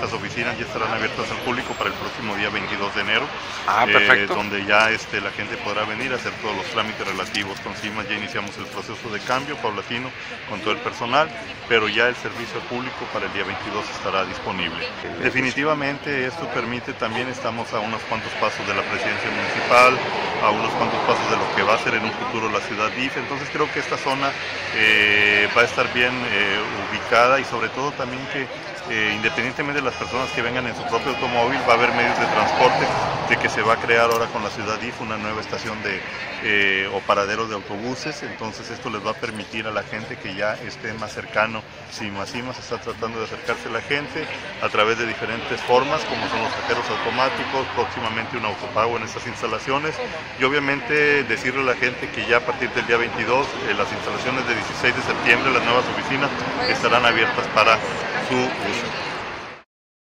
estas oficinas ya estarán abiertas al público para el próximo día 22 de enero. Ah, perfecto. Donde ya la gente podrá venir a hacer todos los trámites relativos con SIMAS. Ya iniciamos el proceso de cambio paulatino con todo el personal, pero ya el servicio al público para el día 22 estará disponible. Definitivamente esto permite también, estamos a unos cuantos pasos de la presidencia municipal, a unos cuantos pasos de lo que va a ser en un futuro la ciudad DIF, entonces creo que esta zona va a estar bien ubicada, y sobre todo también que independientemente de las personas que vengan en su propio automóvil, va a haber medios de transporte, de que se va a crear ahora con la ciudad DIF una nueva estación de o paradero de autobuses. Entonces esto les va a permitir a la gente que ya esté más cercano. SIMAS está tratando de acercarse a la gente a través de diferentes formas, como son los cajeros automáticos, próximamente un autopago en estas instalaciones, y obviamente decirle a la gente que ya a partir del día 22 las instalaciones de 16 de septiembre, las nuevas oficinas estarán abiertas para su uso.